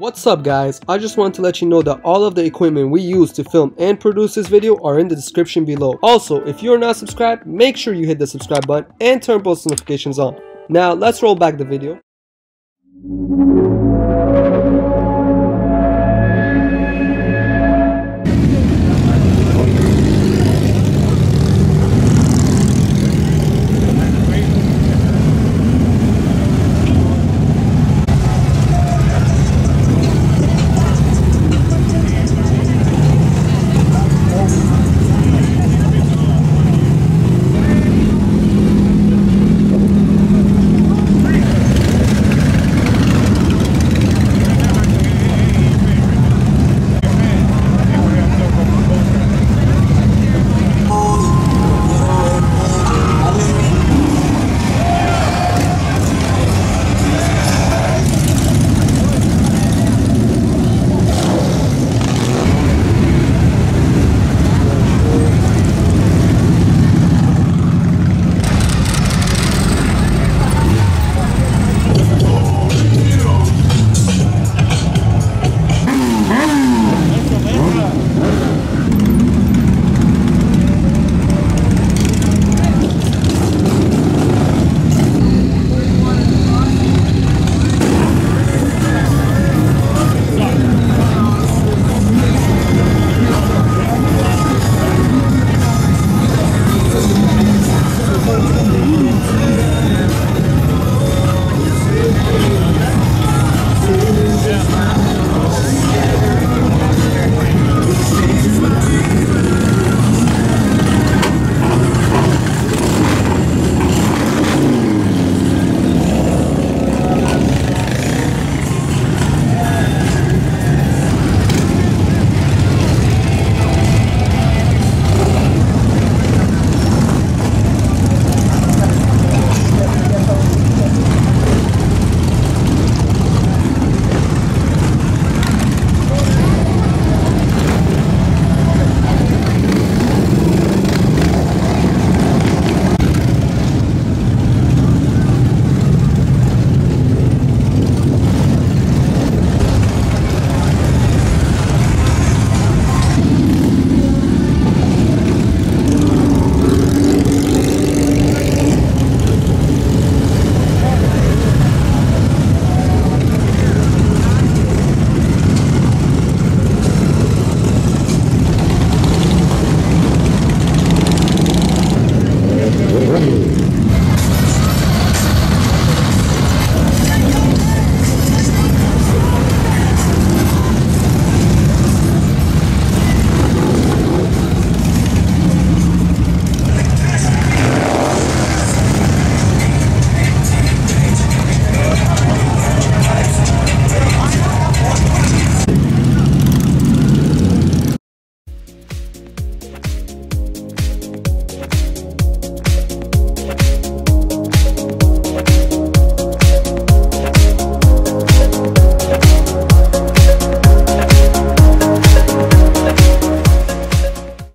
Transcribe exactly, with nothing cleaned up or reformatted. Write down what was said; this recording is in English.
What's up guys, I just want to let you know that all of the equipment we use to film and produce this video are in the description below. Also, if you are not subscribed, make sure you hit the subscribe button and turn post notifications on. Now let's roll back the video.